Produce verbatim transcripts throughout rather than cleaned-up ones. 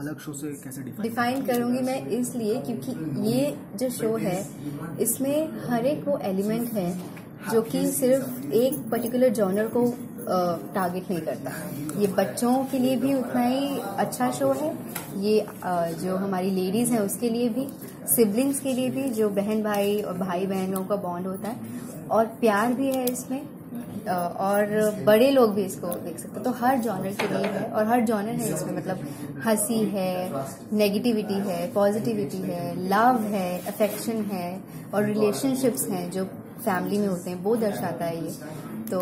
अलग शो से कैसे डिफाइन करूंगी मैं, इसलिए क्योंकि ये जो शो है इसमें हर एक वो एलिमेंट है जो कि सिर्फ एक पर्टिकुलर जॉनर को टारगेट नहीं करता। ये बच्चों के लिए भी उतना ही अच्छा शो है, ये जो हमारी लेडीज़ हैं उसके लिए भी, सिबलिंग्स के लिए भी, जो बहन भाई और भाई बहनों का बॉन्ड होता है, और प्यार भी है इसमें, और बड़े लोग भी इसको देख सकते हैं। तो हर जॉनर के लिए है और हर जॉनर है इसमें, मतलब हंसी है, नेगेटिविटी है, पॉजिटिविटी है, लव है, अफेक्शन है, और रिलेशनशिप्स हैं जो फैमिली में होते हैं वो दर्शाता है ये। तो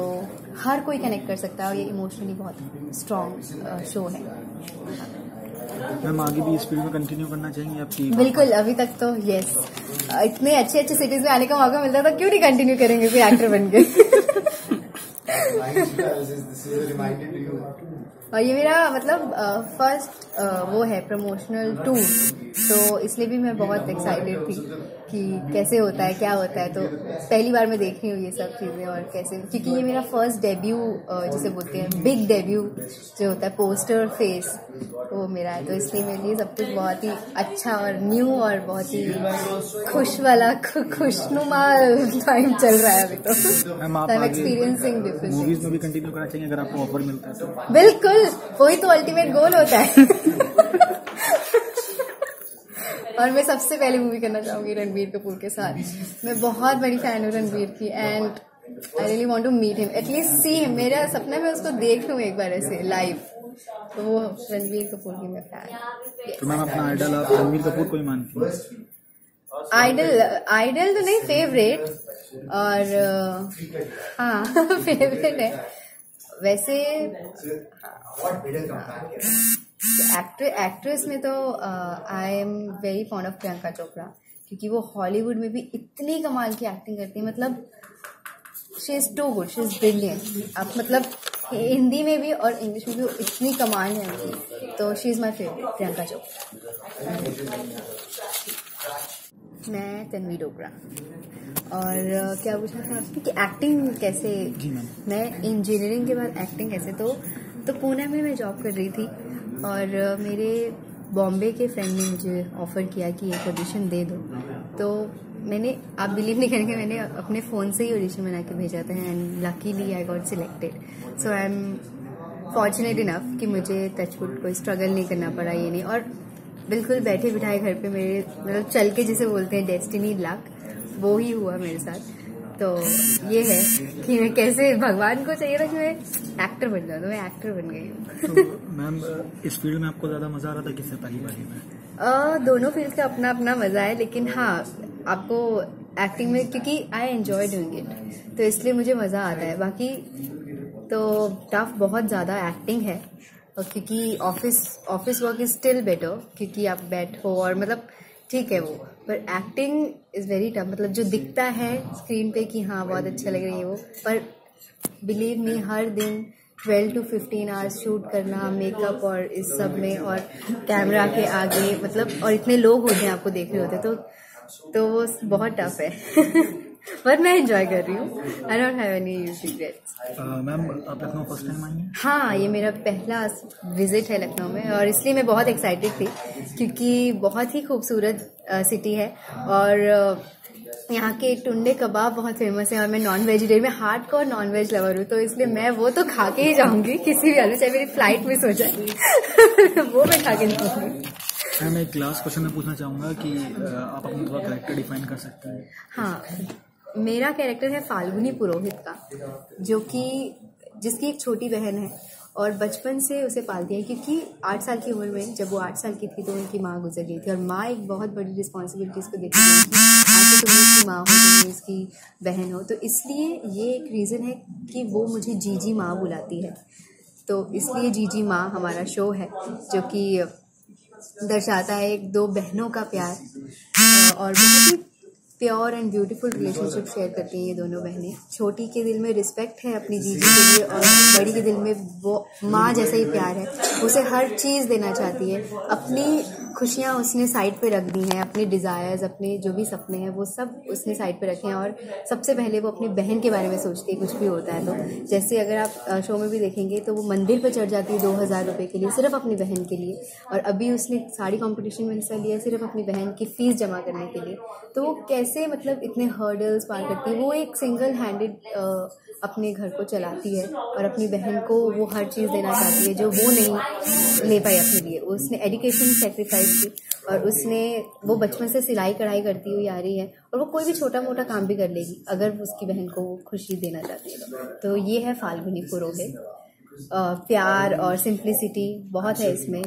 हर कोई कनेक्ट कर सकता है और ये इमोशनली बहुत स्ट्रॉन्ग शो है। मैम आगे भी इस फील्ड में कंटिन्यू करना चाहेंगे आपकी? बिल्कुल, अभी तक तो यस, इतने अच्छे अच्छे सिटीज में आने का मौका मिलता था, क्यों नहीं कंटिन्यू करेंगे कोई एक्टर बन के। और ये मेरा मतलब फर्स्ट uh, uh, वो है प्रमोशनल टूर, तो इसलिए भी मैं बहुत एक्साइटेड थी कि कैसे होता है, क्या होता है। तो पहली बार मैं देख रही हूँ ये सब चीज़ें, और कैसे, क्योंकि ये मेरा फर्स्ट डेब्यू uh, जिसे बोलते हैं बिग डेब्यू जो होता है, पोस्टर फेस वो मेरा है। तो इसलिए मेरे लिए सब कुछ बहुत ही अच्छा और न्यू और बहुत ही खुश वाला खुशनुमा टाइम चल रहा है अभी तो। एक्सपीरियंसिंग मूवीज में भी कंटिन्यू करना चाहिए अगर आपको ऑफर मिलता है तो? बिल्कुल, वही तो अल्टीमेट गोल होता है। और मैं सबसे पहले मूवी करना चाहूंगी रणबीर कपूर के साथ। मैं बहुत बड़ी फैन हूँ रणबीर की, and I really want to meet him, at least see him. मेरा सपना मैं उसको देख लूँ एक बार ऐसे लाइव, तो वो रणबीर कपूर की मैं फैन। तो मैम अपना आइडल आप रणबीर कपूर को ही मानती हूँ? आइडल आइडल तो नहीं, फेवरेट, और हाँ फेवरेट है वैसे। एक्टर एक्ट्रेस में तो I am very fond of Priyanka Chopra, क्योंकि वो हॉलीवुड में भी इतनी कमाल की एक्टिंग करती है, मतलब she is too good, she is brilliant. आप मतलब हिंदी में भी और इंग्लिश में भी इतनी कमाल है उनकी, तो she is my favourite, Priyanka Chopra. मैं तन्वी डोगरा, और uh, क्या पूछना था आपने कि एक्टिंग कैसे? मैं इंजीनियरिंग के बाद एक्टिंग कैसे, तो तो पुणे में मैं जॉब कर रही थी, और uh, मेरे बॉम्बे के फ्रेंड ने मुझे ऑफ़र किया कि एक ऑडिशन दे दो। तो मैंने, आप बिलीव नहीं करेंगे, मैंने अपने फ़ोन से ही ऑडिशन बना के भेजा था, and luckily I got selected. So I am fortunate enough कि मुझे टचवुड कोई स्ट्रगल नहीं करना पड़ा, ये नहीं, और बिल्कुल बैठे बिठाए घर पर मेरे, मतलब चल के जिसे बोलते हैं डेस्टिनी, लक, वो ही हुआ मेरे साथ। तो ये है कि मैं कैसे, भगवान को चाहिए था कि मैं एक्टर बन जाऊँ, तो मैं एक्टर बन गई हूँ। तो मैम इस फील्ड में आपको ज़्यादा मज़ा आ रहा था किससे पहली बारी में? दोनों फील्ड का अपना अपना मज़ा है, लेकिन हाँ आपको एक्टिंग में, क्योंकि आई एन्जॉय डूइंग इट, तो इसलिए मुझे मज़ा आता है। बाकी तो टफ बहुत ज़्यादा एक्टिंग है, क्योंकि office office work is still better, क्योंकि आप बैठो और मतलब ठीक है वो, पर एक्टिंग इज़ वेरी टफ, मतलब जो दिखता है स्क्रीन पे कि हाँ बहुत अच्छा लग रही है वो, पर बिलीव मी हर दिन twelve to fifteen hours shoot करना, मेकअप और इस सब में, और कैमरा के आगे, मतलब, और इतने लोग होते हैं आपको देख रहे होते हैं, तो तो वो बहुत टफ है। पर मैं एंजॉय कर रही हूँ, I don't have any regrets. Ma'am आप लखनऊ फर्स्ट टाइम आई हैं? हाँ, ये मेरा पहला विजिट है लखनऊ में, और इसलिए मैं बहुत एक्साइटेड थी, क्योंकि बहुत ही खूबसूरत सिटी है, और यहाँ के टुंडे कबाब बहुत फेमस है, और मैं नॉन वेजिटेरियन में हार्डकोर नॉन वेज लवर हूँ, तो इसलिए मैं वो तो खा के ही जाऊँगी किसी भी हाल में, चाहे मेरी फ्लाइट मिस हो जाए। वो मैं खा के जाऊँगी। मैं एक लास्ट क्वेश्चन में पूछना चाहूँगा कि आप अपना थोड़ा कैरेक्टर डिफाइन कर सकते हैं? हाँ, मेरा कैरेक्टर है फाल्गुनी पुरोहित का, जो कि जिसकी एक छोटी बहन है, और बचपन से उसे पालती है, क्योंकि आठ साल की उम्र में, जब वो आठ साल की थी तो उनकी माँ गुजर गई थी, और माँ एक बहुत बड़ी रिस्पॉन्सिबिलिटीज को देखती है कि आगे तुम उसकी माँ हो, तुम उसकी बहन हो, तो इसलिए ये एक रीज़न है कि वो मुझे जीजी माँ बुलाती है। तो इसलिए जीजी माँ हमारा शो है, जो कि दर्शाता है एक दो बहनों का प्यार, और बहुत ही pure and beautiful relationship share करती हैं ये दोनों बहनें। छोटी के दिल में रिस्पेक्ट है अपनी जीजी के लिए, और बड़ी के दिल में वो माँ जैसा ही प्यार है, उसे हर चीज़ देना चाहती है, अपनी खुशियाँ उसने साइड पे रख दी हैं, अपने डिज़ायर्स, अपने जो भी सपने हैं वो सब उसने साइड पे रखे हैं और सबसे पहले वो अपनी बहन के बारे में सोचती है कुछ भी होता है तो। जैसे अगर आप शो में भी देखेंगे तो वो मंदिर पे चढ़ जाती है दो हज़ार रुपये के लिए, सिर्फ अपनी बहन के लिए, और अभी उसने साड़ी कॉम्पिटिशन में हिस्सा लिया सिर्फ अपनी बहन की फ़ीस जमा करने के लिए। तो वो कैसे मतलब इतने हर्डल्स पार करती है, वो एक सिंगल हैंडेड अपने घर को चलाती है और अपनी बहन को वो हर चीज़ देना चाहती है जो वो नहीं ले पाई अपने लिए। उसने एजुकेशन सेक्रीफाइस की और उसने वो बचपन से सिलाई कढ़ाई करती हुई आ रही है और वो कोई भी छोटा मोटा काम भी कर लेगी अगर उसकी बहन को खुशी देना चाहती है। तो ये है फाल्गुनी पुरोहित। प्यार और सिंप्लिसिटी बहुत है इसमें,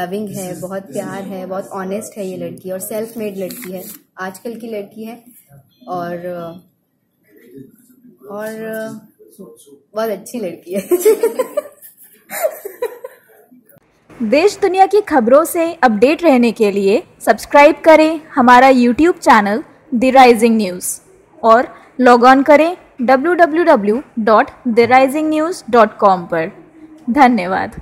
लविंग है, बहुत प्यार है, बहुत ऑनेस्ट है ये लड़की और सेल्फ मेड लड़की है, आजकल की लड़की है और और बहुत अच्छी लड़की है। देश दुनिया की खबरों से अपडेट रहने के लिए सब्सक्राइब करें हमारा YouTube channel the rising news और लॉग ऑन करें W W W dot the rising news dot com पर। धन्यवाद।